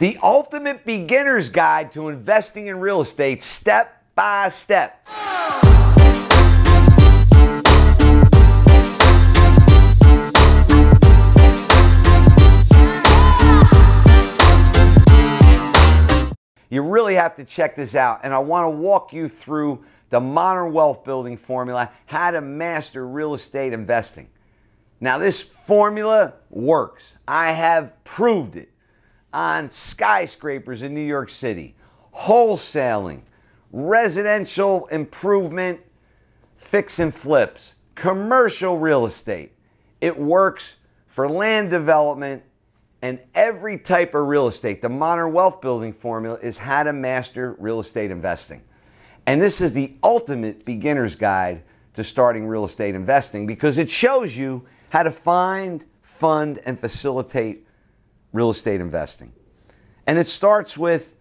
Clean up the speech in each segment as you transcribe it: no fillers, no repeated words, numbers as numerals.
The ultimate beginner's guide to investing in real estate step by step. You really have to check this out, and I want to walk you through the Modern Wealth Building Formula, how to master real estate investing. Now, this formula works. I have proved it on skyscrapers in New York City, wholesaling, residential improvement, fix and flips, commercial real estate. It works for land development and every type of real estate. The Modern Wealth Building Formula is how to master real estate investing. And this is the ultimate beginner's guide to starting real estate investing because it shows you how to find, fund, and facilitate real estate investing. And it starts with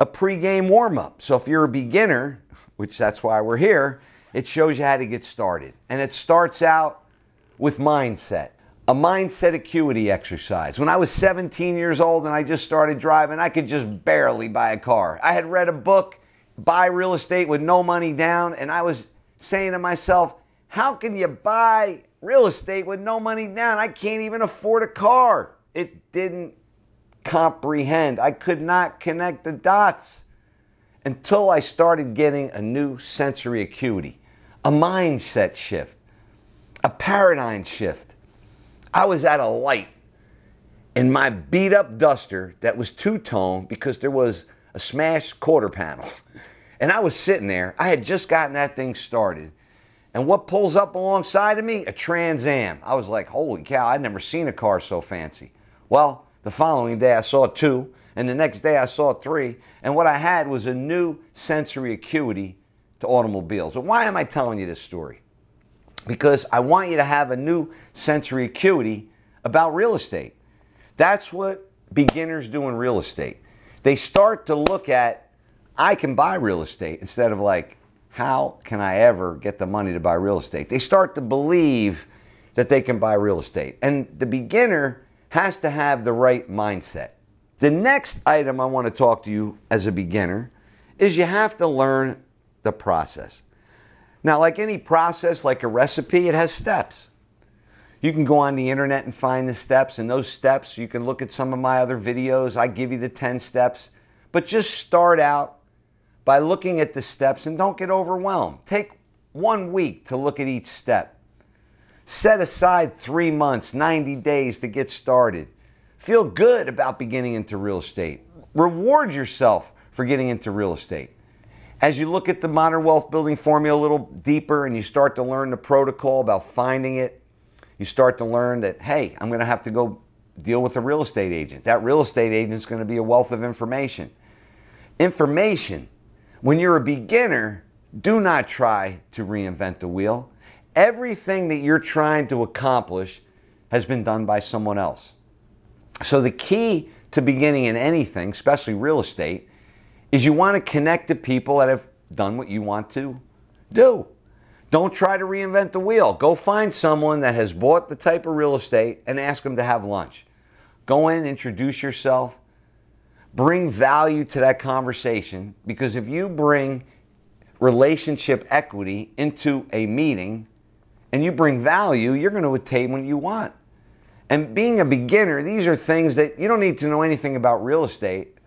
a pregame warm-up. So if you're a beginner, which that's why we're here, it shows you how to get started. And it starts out with mindset, a mindset acuity exercise. When I was 17 years old and I just started driving, I could just barely buy a car. I had read a book, Buy Real Estate with No Money Down, and I was saying to myself, how can you buy real estate with no money down? I can't even afford a car. It didn't comprehend. I could not connect the dots until I started getting a new sensory acuity, a mindset shift, a paradigm shift. I was at a light in my beat up duster that was two-tone because there was a smashed quarter panel. And I was sitting there. I had just gotten that thing started. And what pulls up alongside of me? A Trans Am. I was like, holy cow, I'd never seen a car so fancy. Well, the following day I saw two, and the next day I saw three, and what I had was a new sensory acuity to automobiles. So why am I telling you this story? Because I want you to have a new sensory acuity about real estate. That's what beginners do in real estate. They start to look at, I can buy real estate, instead of like, how can I ever get the money to buy real estate? They start to believe that they can buy real estate. And the beginner has to have the right mindset. The next item I want to talk to you as a beginner is you have to learn the process. Now, like any process, like a recipe, it has steps. You can go on the internet and find the steps, and those steps, you can look at some of my other videos. I give you the 10 steps, but just start out by looking at the steps and don't get overwhelmed. Take 1 week to look at each step. Set aside 3 months, 90 days to get started. Feel good about beginning into real estate. Reward yourself for getting into real estate. As you look at the Modern Wealth Building Formula a little deeper and you start to learn the protocol about finding it, you start to learn that, hey, I'm gonna have to go deal with a real estate agent. That real estate agent's gonna be a wealth of information. When you're a beginner, do not try to reinvent the wheel. Everything that you're trying to accomplish has been done by someone else. So the key to beginning in anything, especially real estate, is you want to connect to people that have done what you want to do. Don't try to reinvent the wheel. Go find someone that has bought the type of real estate and ask them to have lunch. Go in, introduce yourself. Bring value to that conversation, because if you bring relationship equity into a meeting and you bring value, you're going to attain what you want. And being a beginner, these are things that you don't need to know anything about real estate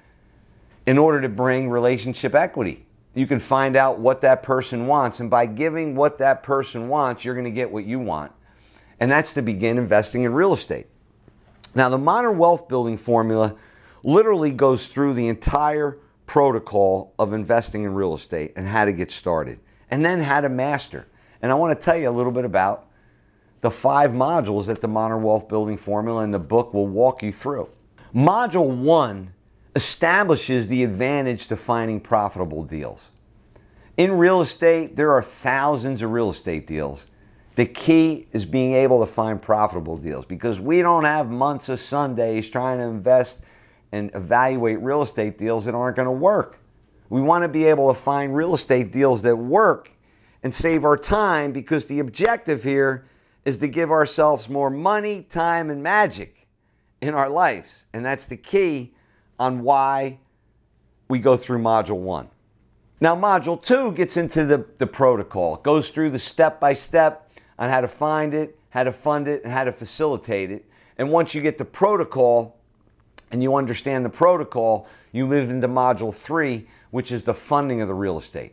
in order to bring relationship equity. You can find out what that person wants, and by giving what that person wants, you're going to get what you want. And that's to begin investing in real estate. Now, the Modern Wealth Building Formula literally goes through the entire protocol of investing in real estate and how to get started and then how to master. And I want to tell you a little bit about the 5 modules that the Modern Wealth Building Formula and the book will walk you through. Module 1 establishes the advantage to finding profitable deals. In real estate, there are thousands of real estate deals. The key is being able to find profitable deals, because we don't have months of Sundays trying to invest and evaluate real estate deals that aren't going to work. We want to be able to find real estate deals that work and save our time, because the objective here is to give ourselves more money, time, and magic in our lives. And that's the key on why we go through module one. Now, module two gets into the protocol. It goes through the step-by-step on how to find it, how to fund it, and how to facilitate it. And once you get the protocol and you understand the protocol, you move into module three, which is the funding of the real estate.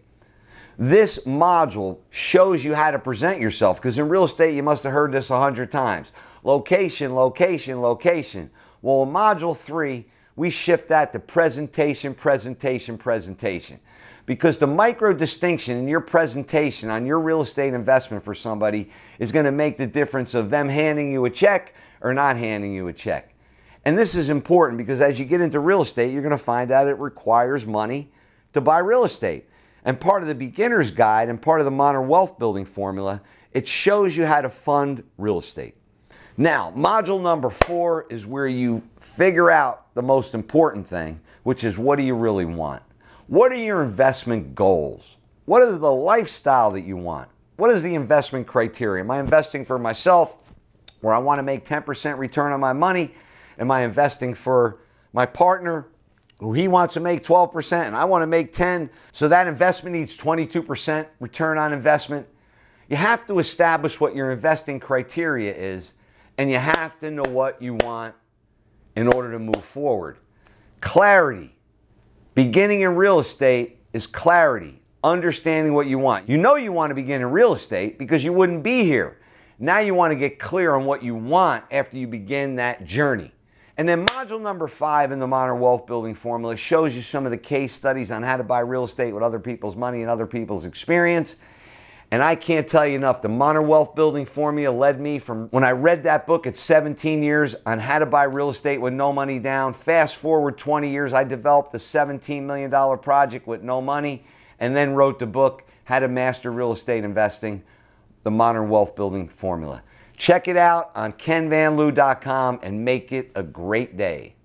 This module shows you how to present yourself, because in real estate, you must have heard this 100 times. Location, location, location. Well, in module three, we shift that to presentation, presentation, presentation. Because the micro distinction in your presentation on your real estate investment for somebody is going to make the difference of them handing you a check or not handing you a check. And this is important because as you get into real estate, you're going to find out it requires money to buy real estate. And part of the beginner's guide and part of the modern wealth building formula, it shows you how to fund real estate. Now, module number four is where you figure out the most important thing, which is what do you really want? What are your investment goals? What is the lifestyle that you want? What is the investment criteria? Am I investing for myself where I want to make 10% return on my money? Am I investing for my partner who he wants to make 12% and I want to make 10? So that investment needs 22% return on investment. You have to establish what your investing criteria is, and you have to know what you want in order to move forward. Clarity. Beginning in real estate is clarity, understanding what you want. You know you want to begin in real estate because you wouldn't be here. Now you want to get clear on what you want after you begin that journey. And then module number five in the modern wealth building formula shows you some of the case studies on how to buy real estate with other people's money and other people's experience. And I can't tell you enough, the modern wealth building formula led me from when I read that book at 17 years on how to buy real estate with no money down. Fast forward 20 years, I developed a $17 million project with no money and then wrote the book, How to Master Real Estate Investing, the Modern Wealth Building Formula. Check it out on kenvanliew.com and make it a great day.